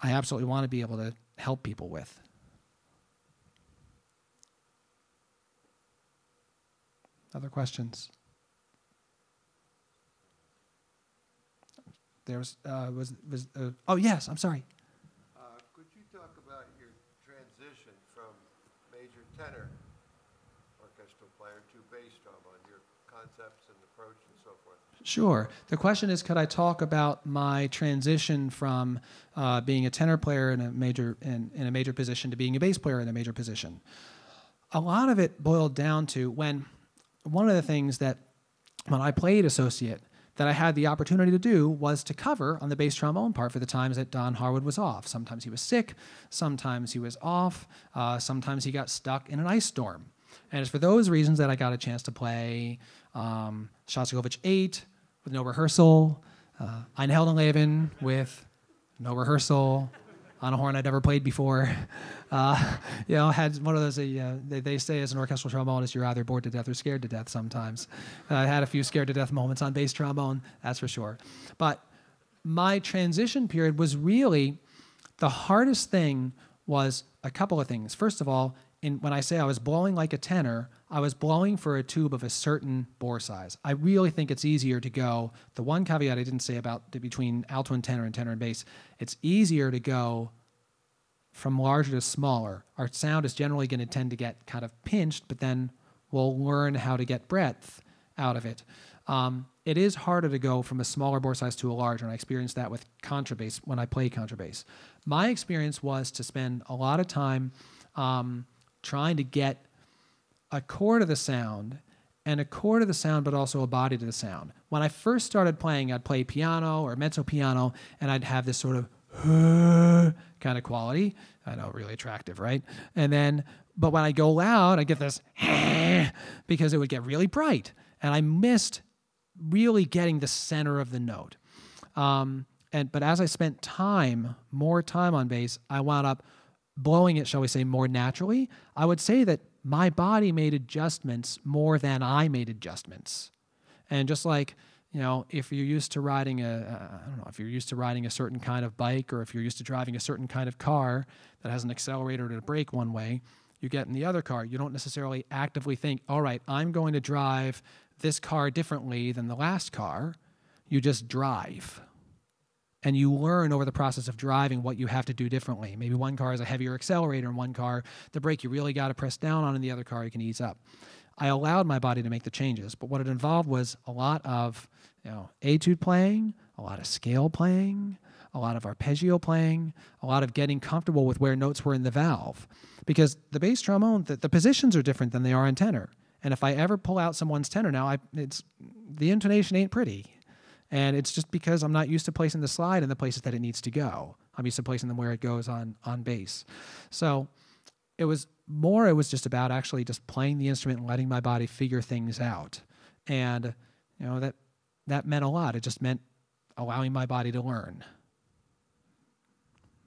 I absolutely want to be able to help people with. Other questions? There was oh yes, I'm sorry. Tenor orchestral player to bass trombone, your concepts and approach and so forth. Sure. The question is, could I talk about my transition from being a tenor player in a major position to being a bass player in a major position? A lot of it boiled down to one of the things that when I played associate that I had the opportunity to do was to cover on the bass trombone part for the times that Don Harwood was off. Sometimes he was sick, sometimes he was off, sometimes he got stuck in an ice storm. And it's for those reasons that I got a chance to play Shostakovich 8 with no rehearsal, Ein Heldenleben with no rehearsal, on a horn I'd never played before. You know, had one of those, they say as an orchestral trombonist, you're either bored to death or scared to death sometimes. I had a few scared to death moments on bass trombone, that's for sure. But my transition period was really, the hardest thing was a couple of things. First of all, when I say I was blowing like a tenor, I was blowing for a tube of a certain bore size. I really think it's easier to go, the one caveat I didn't say about between alto and tenor and bass, it's easier to go from larger to smaller. Our sound is generally going to tend to get kind of pinched, but then we'll learn how to get breadth. out of it. It is harder to go from a smaller bore size to a larger, and I experienced that with contrabass when I played contrabass. My experience was to spend a lot of time trying to get a core to the sound, but also a body to the sound. When I first started playing, I'd play piano or mezzo piano, and I'd have this sort of kind of quality. I know, really attractive, right? And then, but when I go loud, I get this because it would get really bright, and I missed really getting the center of the note. But as I spent time, more time on bass, I wound up blowing it, shall we say, more naturally. I would say that my body made adjustments more than I made adjustments. And just like, you know, if you're used to riding a, I don't know, if you're used to riding a certain kind of bike, or if you're used to driving a certain kind of car that has an accelerator and a brake one way, you get in the other car, you don't necessarily actively think, all right, I'm going to drive this car differently than the last car. You just drive. And you learn over the process of driving what you have to do differently. Maybe one car has a heavier accelerator, and one car, the brake you really got to press down on, and the other car you can ease up. I allowed my body to make the changes, but what it involved was a lot of, you know, etude playing, a lot of scale playing, a lot of arpeggio playing, a lot of getting comfortable with where notes were in the valve. Because the bass trombone, the positions are different than they are in tenor. And if I ever pull out someone's tenor now, it's the intonation ain't pretty. And it's just because I'm not used to placing the slide in the places that it needs to go. I'm used to placing them where it goes on bass. So it was just about actually just playing the instrument and letting my body figure things out. And you know, that meant a lot. It just meant allowing my body to learn.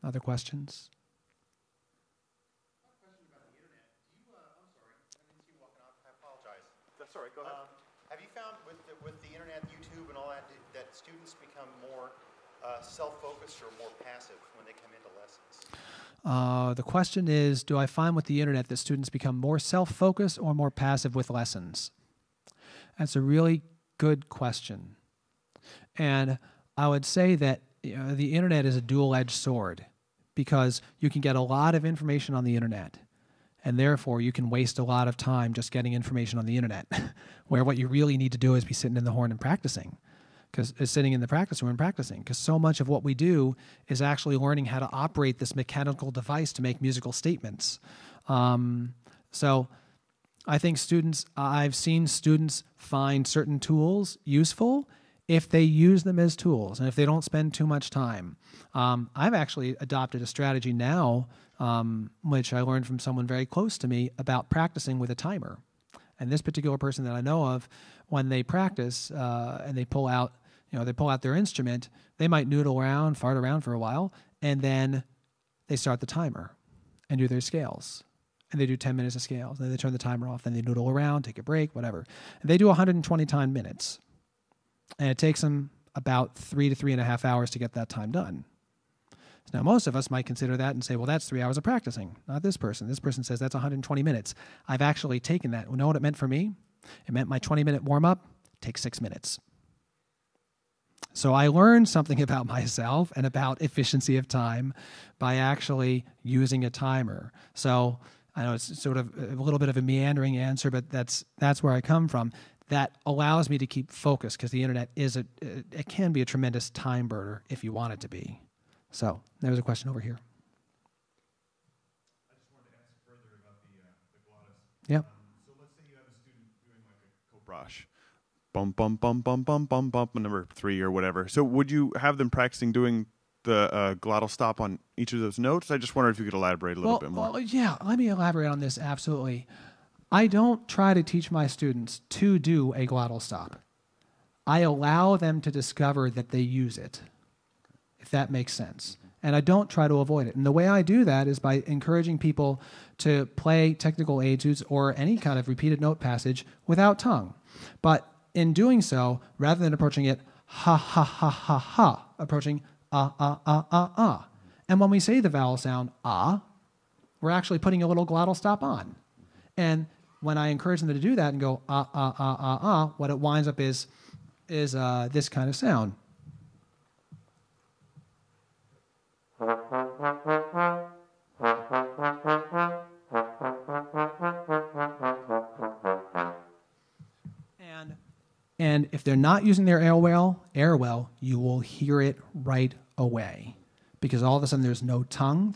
Other questions? Self-focused or more passive when they come into lessons? The question is, do I find with the internet that students become more self-focused or more passive with lessons? That's a really good question. And I would say that, you know, the internet is a dual-edged sword, because you can get a lot of information on the internet, and therefore you can waste a lot of time just getting information on the internet, where what you really need to do is be sitting in the horn and practicing. Sitting in the practice room and practicing, because so much of what we do is actually learning how to operate this mechanical device to make musical statements. So I think I've seen students find certain tools useful if they use them as tools and if they don't spend too much time. I've actually adopted a strategy now, which I learned from someone very close to me, about practicing with a timer. And this particular person that I know of, when they practice and they pull out, you know, they pull out their instrument, they might noodle around, fart around for a while, and then they start the timer and do their scales. And they do 10 minutes of scales, then they turn the timer off, then they noodle around, take a break, whatever. And they do 120 time minutes. And it takes them about 3 to 3.5 hours to get that time done. Now, most of us might consider that and say, well, that's 3 hours of practicing, not this person. This person says that's 120 minutes. I've actually taken that. You know what it meant for me? It meant my 20-minute warm-up takes 6 minutes. So I learned something about myself and about efficiency of time by actually using a timer. So I know it's sort of a little bit of a meandering answer, but that's where I come from. That allows me to keep focused, because the internet is it can be a tremendous time burner if you want it to be. So there was a question over here. I just wanted to ask further about the glottis. Yeah. So let's say you have a student doing like a cobrage, bum bum bum bum bum bum bum, number 3 or whatever. So would you have them practicing doing the glottal stop on each of those notes? I just wondered if you could elaborate a little bit more. Well, yeah. Let me elaborate on this. Absolutely. I don't try to teach my students to do a glottal stop. I allow them to discover that they use it. If that makes sense. And I don't try to avoid it. And the way I do that is by encouraging people to play technical etudes or any kind of repeated note passage without tongue. But in doing so, rather than approaching it ha ha ha ha ha, approaching ah ah ah ah ah. And when we say the vowel sound ah, we're actually putting a little glottal stop on. And when I encourage them to do that and go ah ah ah ah ah, what it winds up is this kind of sound. And And if they're not using their air well, you will hear it right away, because all of a sudden there's no tongue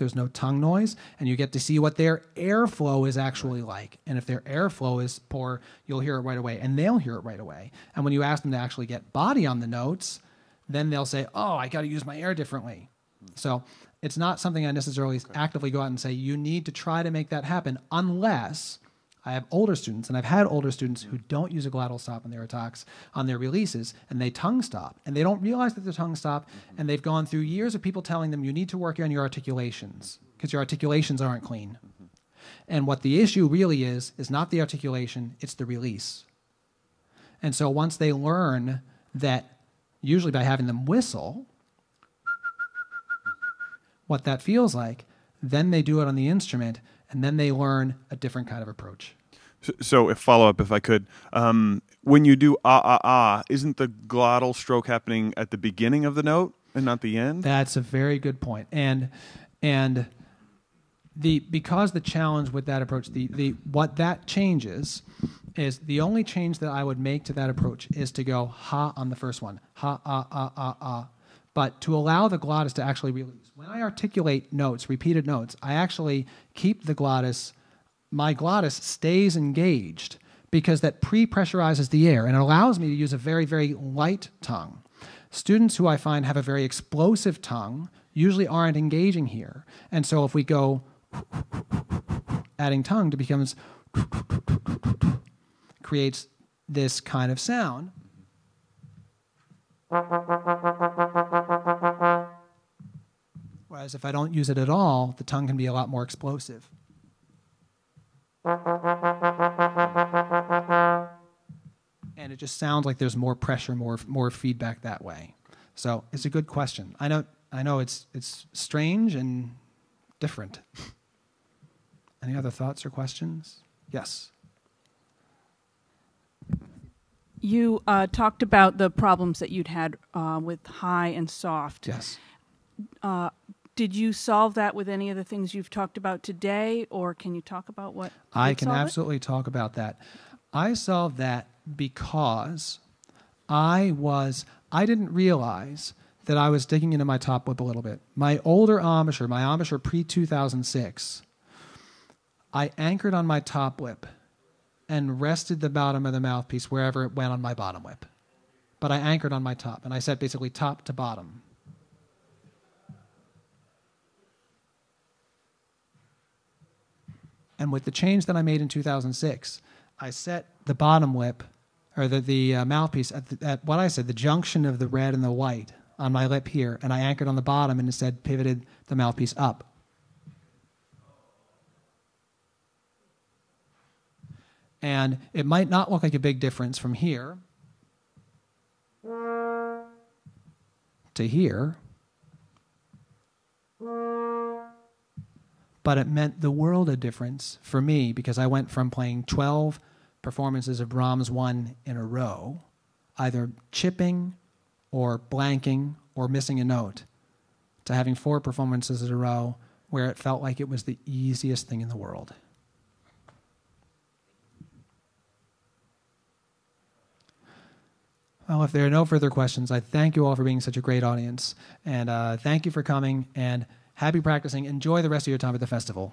noise, and you get to see what their airflow is actually like. And if their airflow is poor, you'll hear it right away, and they'll hear it right away. And when you ask them to actually get body on the notes, then they'll say, oh, I got to use my air differently. So it's not something I necessarily actively go out and say, you need to try to make that happen, unless I have older students, and I've had older students who don't use a glottal stop on their attacks, on their releases, and they tongue stop. And they don't realize that they're tongue stop, and they've gone through years of people telling them, you need to work on your articulations, because your articulations aren't clean. And what the issue really is not the articulation, it's the release. And so once they learn that, usually by having them whistle, what that feels like, then they do it on the instrument, and then they learn a different kind of approach. So a follow-up, if I could. When you do ah, isn't the glottal stroke happening at the beginning of the note and not the end? That's a very good point. And because the challenge with that approach, what that changes is, the only change that I would make to that approach is to go ha on the first one. Ha, ah, ah, ah, ah. But to allow the glottis to actually release. When I articulate notes, repeated notes, I actually keep the glottis, my glottis stays engaged, because that pre-pressurizes the air and it allows me to use a very, very light tongue. Students who I find have a very explosive tongue usually aren't engaging here. And so if we go adding tongue, it becomes, creates this kind of sound. Whereas if I don't use it at all, the tongue can be a lot more explosive. And it just sounds like there's more pressure, more feedback that way. So it's a good question. I know it's strange and different. Any other thoughts or questions? Yes. You talked about the problems that you'd had with high and soft. Yes. Did you solve that with any of the things you've talked about today, or can you talk about what I can absolutely talk about that. I solved that because I didn't realize that I was digging into my top whip a little bit. My older embouchure, my embouchure pre-2006, I anchored on my top whip and rested the bottom of the mouthpiece wherever it went on my bottom whip. But I anchored on my top, and I set basically top to bottom. And with the change that I made in 2006, I set the bottom lip, or the mouthpiece, at what I said, the junction of the red and the white on my lip here, and I anchored on the bottom and instead pivoted the mouthpiece up. And it might not look like a big difference from here to here, but it meant the world of difference for me, because I went from playing 12 performances of Brahms 1 in a row, either chipping or blanking or missing a note, to having 4 performances in a row where it felt like it was the easiest thing in the world. Well, if there are no further questions, I thank you all for being such a great audience, and thank you for coming, and happy practicing. Enjoy the rest of your time at the festival.